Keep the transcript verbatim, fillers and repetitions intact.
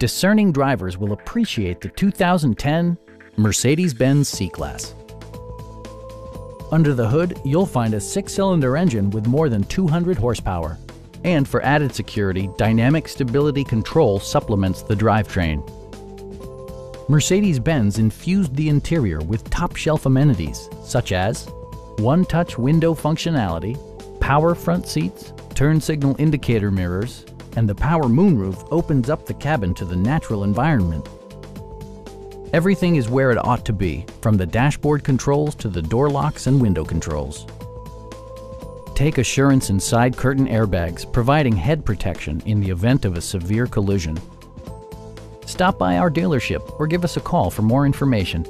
Discerning drivers will appreciate the two thousand ten Mercedes-Benz C-Class. Under the hood, you'll find a six-cylinder engine with more than two hundred horsepower. And for added security, dynamic stability control supplements the drivetrain. Mercedes-Benz infused the interior with top-shelf amenities such as one-touch window functionality, power front seats, turn signal indicator mirrors, and the power moonroof opens up the cabin to the natural environment. Everything is where it ought to be, from the dashboard controls to the door locks and window controls. Take assurance in side curtain airbags, providing head protection in the event of a severe collision. Stop by our dealership or give us a call for more information.